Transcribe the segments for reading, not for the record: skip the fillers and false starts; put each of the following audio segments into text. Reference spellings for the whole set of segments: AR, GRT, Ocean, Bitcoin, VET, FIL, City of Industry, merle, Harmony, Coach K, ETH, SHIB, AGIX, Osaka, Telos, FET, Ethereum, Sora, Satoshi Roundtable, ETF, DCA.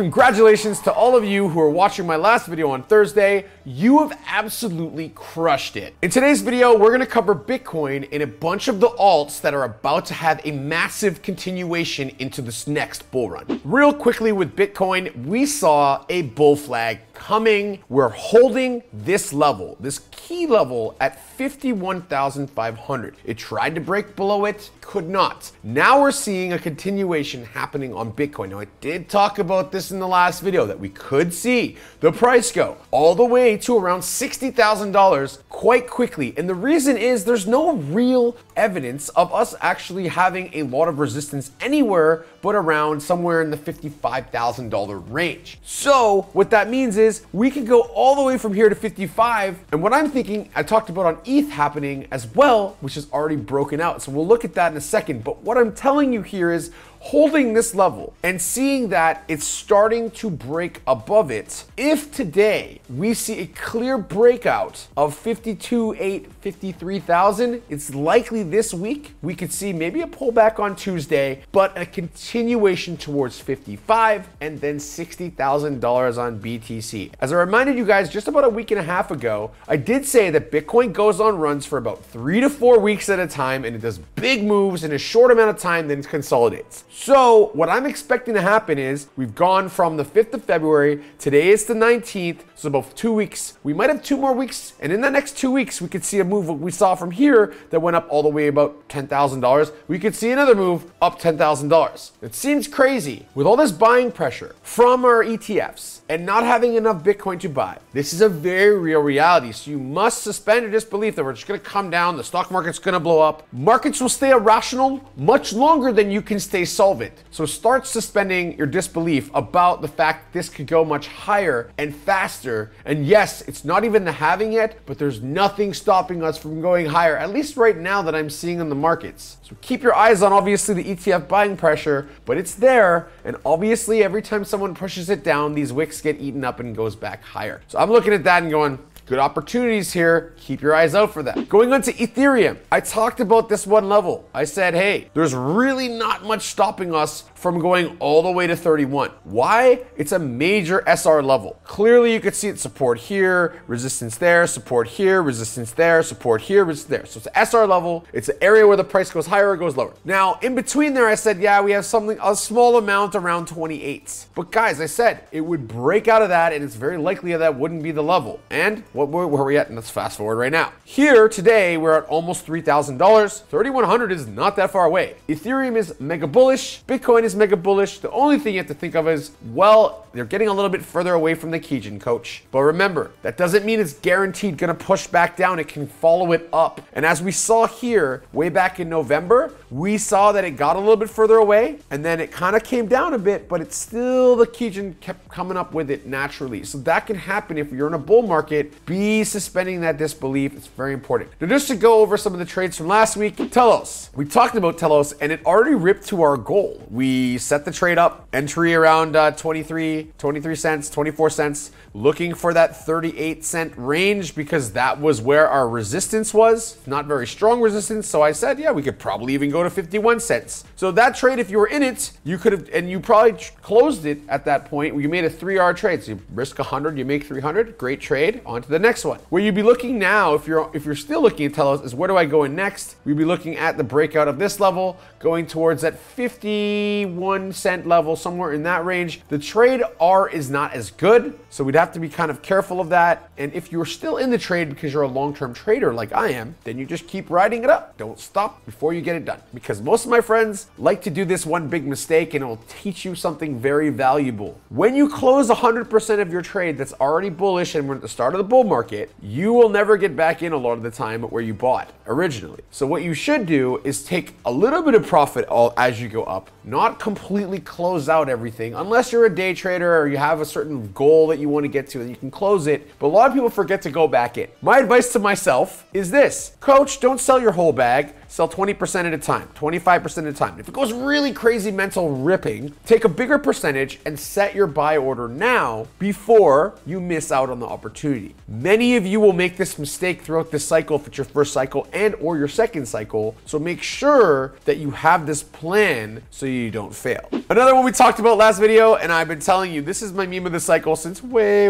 Congratulations to all of you who are watching my last video on Thursday. You have absolutely crushed it. In today's video, we're gonna cover Bitcoin and a bunch of the alts that are about to have a massive continuation into this next bull run. Real quickly with Bitcoin, we saw a bull flag coming. We're holding this level, this key level at 51,500. It tried to break below it, could not. Now we're seeing a continuation happening on Bitcoin. Now I did talk about this in the last video that we could see the price go all the way to around $60,000 quite quickly. And the reason is there's no real evidence of us actually having a lot of resistance anywhere but around somewhere in the $55,000 range. So what that means is we can go all the way from here to 55. And what I'm thinking, I talked about on ETH happening as well, which is already broken out. So we'll look at that in a second. But what I'm telling you here is holding this level and seeing that it's starting to break above it. If today we see a clear breakout of 52,800, 53,000, it's likely this week we could see maybe a pullback on Tuesday, but a continuation towards 55 and then $60,000 on BTC. As I reminded you guys just about a week and a half ago, I did say that Bitcoin goes on runs for about 3 to 4 weeks at a time, and it does big moves in a short amount of time, then consolidates. So what I'm expecting to happen is we've gone from the 5th of February, today is the 19th, so about 2 weeks. We might have 2 more weeks, and in the next 2 weeks, we could see a move we saw from here that went up all the way about $10,000. We could see another move up $10,000. It seems crazy with all this buying pressure from our ETFs and not having enough Bitcoin to buy. This is a very real reality, so you must suspend your disbelief that we're just gonna come down, the stock market's gonna blow up. Markets will stay irrational much longer than you can stay solvent. So start suspending your disbelief about the fact this could go much higher and faster. And yes, it's not even the halving yet, but there's nothing stopping us from going higher, at least right now that I'm seeing in the markets. So keep your eyes on obviously the ETF buying pressure, but it's there. And obviously every time someone pushes it down, these wicks get eaten up and goes back higher. So I'm looking at that and going, good opportunities here. Keep your eyes out for that. Going on to Ethereum, I talked about this one level. I said, hey, there's really not much stopping us from going all the way to 31. Why? It's a major SR level. Clearly you could see it support here, resistance there, support here, resistance there, support here, resistance there. So it's an SR level. It's an area where the price goes higher or goes lower. Now in between there, I said, yeah, we have something, a small amount around 28. But guys, I said it would break out of that, and it's very likely that wouldn't be the level. And where are we at? And let's fast forward right now. Here today, we're at almost $3,000. 3,100 is not that far away. Ethereum is mega bullish. Bitcoin is mega bullish. The only thing you have to think of is, well, they're getting a little bit further away from the Kijin, coach. But remember, that doesn't mean it's guaranteed gonna push back down. It can follow it up. And as we saw here, way back in November, we saw that it got a little bit further away, and then it kind of came down a bit, but it's still the Kijin kept coming up with it naturally. So that can happen if you're in a bull market. Be suspending that disbelief. It's very important. Now, just to go over some of the trades from last week, Telos. We talked about Telos, and it already ripped to our goal. We set the trade up, entry around 23 cents, 24 cents, looking for that 38-cent range because that was where our resistance was. Not very strong resistance, so I said, yeah, we could probably even go to 51 cents. So that trade, if you were in it, you could have, and you probably closed it at that point. You made a 3R trade, so you risk 100, you make 300. Great trade. On to the next one. Where you'd be looking now, if you're still looking at Telos, is where do I go in next? We'd be looking at the breakout of this level, going towards that 51 cent level, somewhere in that range. The trade R is not as good, so we'd have to be kind of careful of that. And if you're still in the trade because you're a long-term trader like I am, then you just keep riding it up. Don't stop before you get it done. Because most of my friends like to do this one big mistake, and it'll teach you something very valuable. When you close 100% of your trade that's already bullish, and we're at the start of the bull market, you will never get back in a lot of the time where you bought originally. So what you should do is take a little bit of profit as you go up, not completely close out everything, unless you're a day trader or you have a certain goal that you want to get to and you can close it. But a lot of people forget to go back in. My advice to myself is this: coach, don't sell your whole bag. sell 20% at a time, 25% at a time. If it goes really crazy mental ripping, take a bigger percentage and set your buy order now before you miss out on the opportunity. Many of you will make this mistake throughout this cycle if it's your first cycle and or your second cycle. So make sure that you have this plan so you don't fail. Another one we talked about last video, and I've been telling you, this is my meme of the cycle since way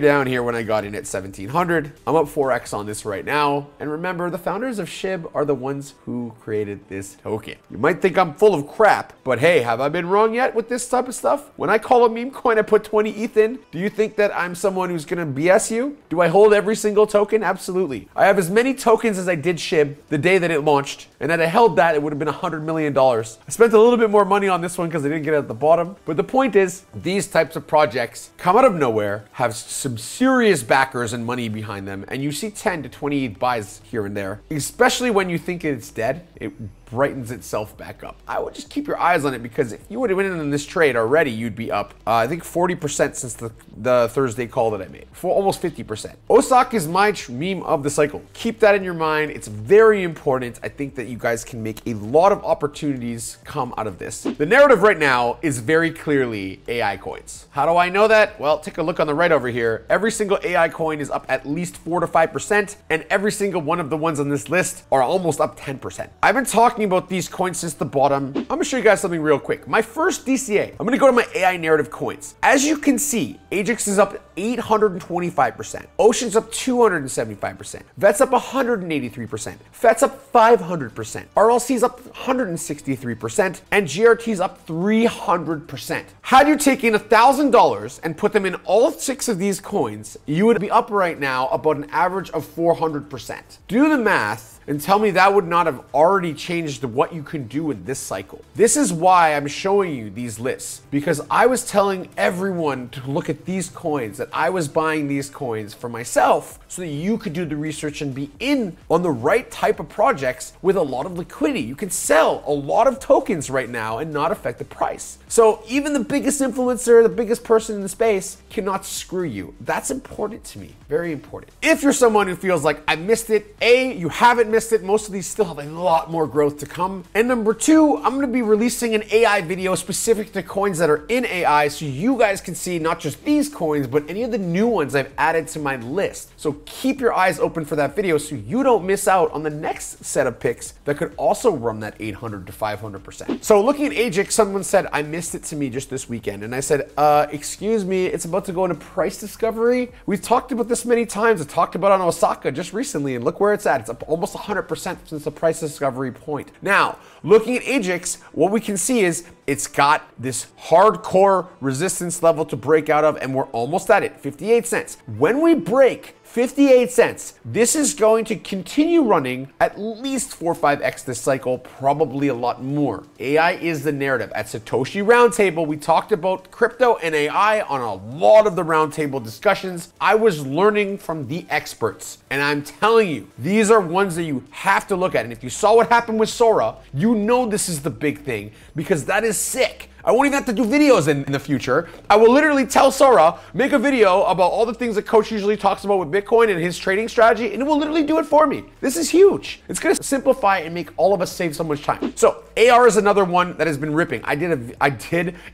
down here when I got in at 1700. I'm up 4x on this right now. And remember, the founders of SHIB are the ones who created this token. You might think I'm full of crap, but hey, have I been wrong yet with this type of stuff? When I call a meme coin, I put 20 ETH in. Do you think that I'm someone who's gonna BS you? Do I hold every single token? Absolutely. I have as many tokens as I did SHIB the day that it launched, and had I held that, it would have been $100 million. I spent a little bit more money on this one because I didn't get it at the bottom, but the point is, these types of projects come out of nowhere, have some serious backers and money behind them, and you see 10 to 20 buys here and there, especially when you think it's dead. It brightens itself back up. I would just keep your eyes on it, because if you would have went in on this trade already, you'd be up, I think 40% since the Thursday call that I made, for almost 50%. Osaka is my meme of the cycle. Keep that in your mind. It's very important. I think that you guys can make a lot of opportunities come out of this. The narrative right now is very clearly AI coins. How do I know that? Well, take a look on the right over here. Every single AI coin is up at least 4 to 5%, and every single one of the ones on this list are almost up 10%. I've been talking about these coins since the bottom. I'm gonna show you guys something real quick. My first DCA, I'm gonna go to my AI narrative coins. As you can see, AGIX is up 825%. Ocean's up 275%. VET's up 183%. FET's up 500%. RLC's up 163%. And GRT's up 300%. Had you taken $1,000 and put them in all 6 of these coins, you would be up right now about an average of 400%. Do the math and tell me that would not have already changed what you can do in this cycle. This is why I'm showing you these lists, because I was telling everyone to look at these coins, that I was buying these coins for myself so that you could do the research and be in on the right type of projects with a lot of liquidity. You can sell a lot of tokens right now and not affect the price. So even the biggest influencer, the biggest person in the space cannot screw you. That's important to me, very important. If you're someone who feels like I missed it, A, you haven't missed it. Most of these still have a lot more growth to come. And number 2, I'm gonna be releasing an AI video specific to coins that are in AI, so you guys can see not just these coins, but any of the new ones I've added to my list. So keep your eyes open for that video so you don't miss out on the next set of picks that could also run that 800 to 500%. So looking at AGIX, someone said, I missed it to me just this weekend. And I said, excuse me, it's about to go into price discovery. We've talked about this many times. I talked about it on Osaka just recently, and look where it's at. It's up almost 100% since the price discovery point. Now, looking at AGIX, what we can see is it's got this hardcore resistance level to break out of, and we're almost at it, 58 cents. When we break 58 cents, this is going to continue running at least 4 or 5x this cycle, probably a lot more. AI is the narrative. At Satoshi Roundtable, we talked about crypto and AI on a lot of the roundtable discussions. I was learning from the experts, and I'm telling you, these are ones that you have to look at. And if you saw what happened with Sora, you know this is the big thing, because that is sick. I won't even have to do videos in the future. I will literally tell Sora, make a video about all the things that Coach usually talks about with Bitcoin and his trading strategy, and it will literally do it for me. This is huge. It's gonna simplify and make all of us save so much time. So AR is another one that has been ripping. I did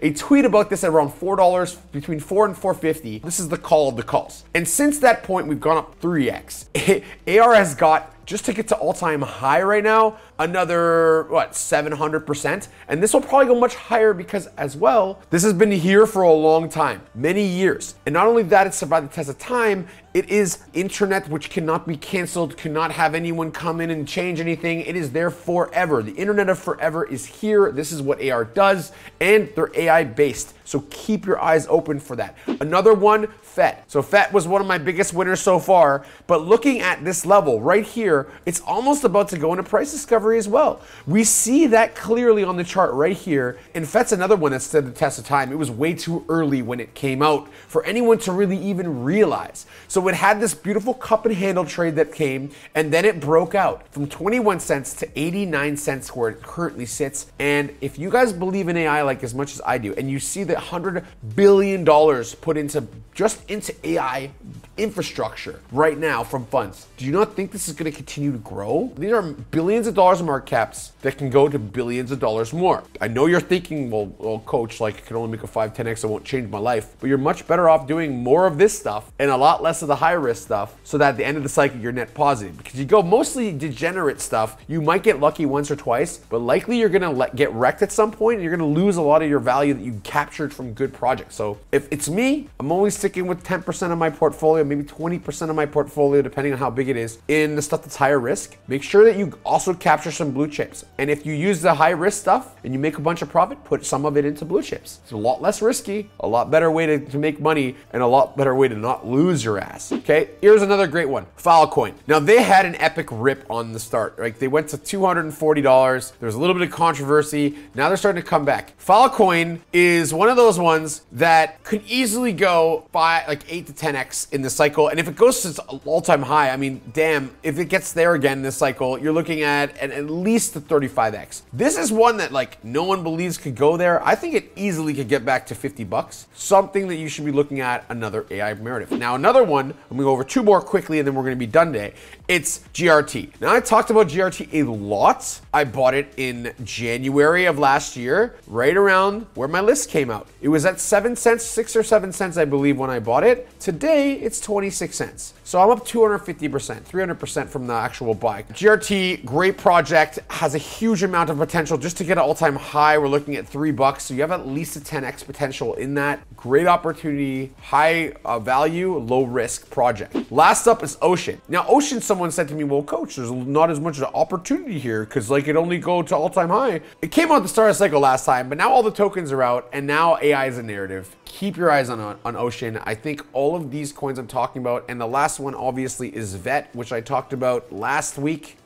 a tweet about this at around $4, between $4 and $4.50. This is the call of the calls. And since that point, we've gone up 3x. AR has got, just to get to all-time high right now, another, what, 700%? And this will probably go much higher because, as well, this has been here for a long time, many years. And not only that, it survived the test of time, it is internet, which cannot be canceled, cannot have anyone come in and change anything. It is there forever. The internet of forever is here. This is what AR does, and they're AI-based. So keep your eyes open for that. Another one, FET. So FET was one of my biggest winners so far, but looking at this level right here, it's almost about to go into price discovery as well. We see that clearly on the chart right here, and FET's another one that stood the test of time. It was way too early when it came out for anyone to really even realize. So So it had this beautiful cup and handle trade that came, and then it broke out from 21 cents to 89 cents where it currently sits. And if you guys believe in AI like as much as I do, and you see the $100 billion put into just into AI infrastructure right now from funds, do you not think this is going to continue to grow? These are billions of dollars in market caps that can go to billions of dollars more. I know you're thinking, well coach, like I can only make a 5, 10x, I won't change my life. But you're much better off doing more of this stuff and a lot less of the high risk stuff, so that at the end of the cycle, you're net positive. Because you go mostly degenerate stuff, you might get lucky once or twice, but likely you're going to get wrecked at some point and you're going to lose a lot of your value that you captured from good projects. So if it's me, I'm only sticking with 10% of my portfolio, maybe 20% of my portfolio, depending on how big it is, in the stuff that's higher risk. Make sure that you also capture some blue chips. And if you use the high risk stuff and you make a bunch of profit, put some of it into blue chips. It's a lot less risky, a lot better way to make money, and a lot better way to not lose your ass. Okay, here's another great one, Filecoin. Now they had an epic rip on the start, right? They went to $240. There was a little bit of controversy. Now they're starting to come back. Filecoin is one of those ones that could easily go by like 8 to 10x in the cycle. And if it goes to its all-time high, I mean, damn, if it gets there again this cycle, you're looking at least the 35x. This is one that like no one believes could go there. I think it easily could get back to $50. Something that you should be looking at, another AI narrative. Now another one, I'm gonna go over two more quickly and then we're gonna be done today. It's GRT. Now I talked about GRT a lot. I bought it in January of last year, right around where my list came out. It was at 7 cents, 6 or 7 cents, I believe, when I bought it. Today it's 26 cents. So I'm up 250%, 300% from the actual buy. GRT, great project, has a huge amount of potential just to get an all-time high. We're looking at $3. So you have at least a 10x potential in that. Great opportunity, high value, low risk project. Last up is Ocean. Now Ocean, someone said to me, well, coach, there's not as much of an opportunity here because like it only go to all-time high. It came out the start of the cycle last time, but now all the tokens are out and now AI is a narrative. Keep your eyes on Ocean. I think all of these coins I'm talking about, and the last one obviously is VET, which I talked about last week.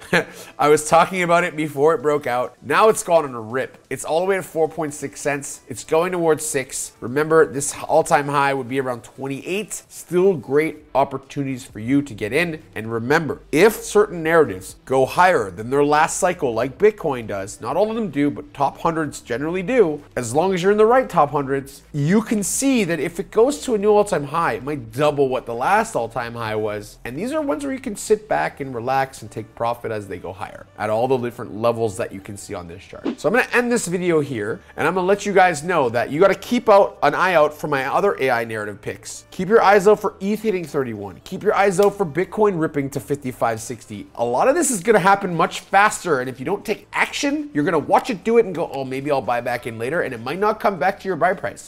I was talking about it before it broke out. Now it's gone on a rip. It's all the way at 4.6 cents. It's going towards 6. Remember, this all-time high would be around 28. Still great opportunities for you to get in. And remember, if certain narratives go higher than their last cycle, like Bitcoin does, not all of them do, but top hundreds generally do, as long as you're in the right top hundreds, you can see that if it goes to a new all-time high, it might double what the last all-time high was. And these are ones where you can sit back and relax and take profit as they go higher at all the different levels that you can see on this chart. So I'm gonna end this video here, and I'm gonna let you guys know that you gotta keep an eye out for my other AI narrative picks. Keep your eyes out for ETH hitting 31. Keep your eyes out for Bitcoin ripping to 55.60. A lot of this is gonna happen much faster, and if you don't take action, you're gonna watch it do it and go, oh, maybe I'll buy back in later, and it might not come back to your buy price.